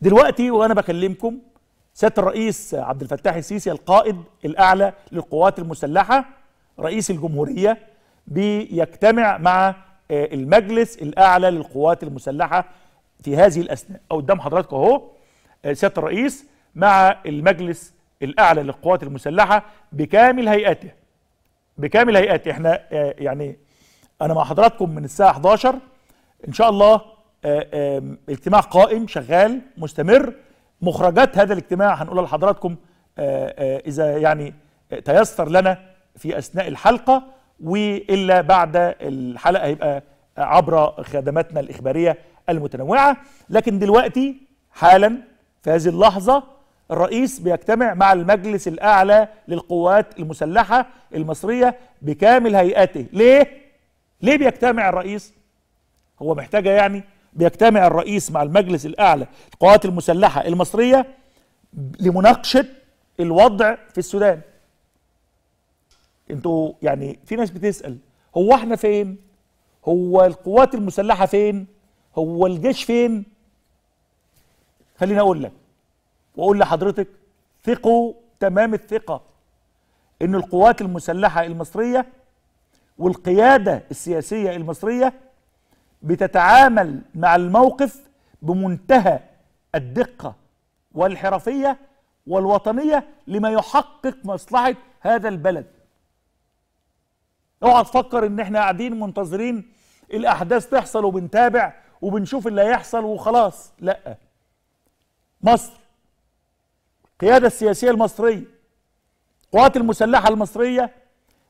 دلوقتي وانا بكلمكم سيادة الرئيس عبد الفتاح السيسي القائد الأعلى للقوات المسلحة رئيس الجمهورية بيجتمع مع المجلس الأعلى للقوات المسلحة في هذه الأثناء، أو قدام حضراتكم أهو سيادة الرئيس مع المجلس الأعلى للقوات المسلحة بكامل هيئته بكامل هيئته. احنا يعني أنا مع حضراتكم من الساعة 11 إن شاء الله، اجتماع قائم شغال مستمر. مخرجات هذا الاجتماع هنقولها لحضراتكم إذا يعني تيسر لنا في أثناء الحلقة، وإلا بعد الحلقة هيبقى عبر خدماتنا الإخبارية المتنوعة. لكن دلوقتي حالا في هذه اللحظة الرئيس بيجتمع مع المجلس الأعلى للقوات المسلحة المصرية بكامل هيئته. ليه بيجتمع الرئيس؟ هو محتاجة يعني؟ بيجتمع الرئيس مع المجلس الأعلى للقوات المسلحة المصرية لمناقشة الوضع في السودان. انتوا يعني في ناس بتسأل هو احنا فين؟ هو القوات المسلحة فين؟ هو الجيش فين؟ خليني اقول لك واقول لحضرتك، ثقوا تمام الثقة ان القوات المسلحة المصرية والقيادة السياسية المصرية بتتعامل مع الموقف بمنتهى الدقة والحرفية والوطنية لما يحقق مصلحة هذا البلد. اوعى تفكر ان احنا قاعدين منتظرين الاحداث تحصل وبنتابع وبنشوف اللي هيحصل وخلاص، لا. مصر، القيادة السياسية المصرية، القوات المسلحة المصرية،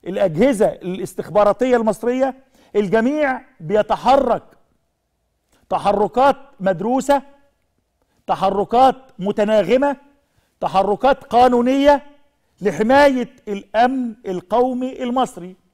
الأجهزة الاستخباراتية المصرية، الجميع بيتحرك تحركات مدروسة، تحركات متناغمة، تحركات قانونية لحماية الأمن القومي المصري.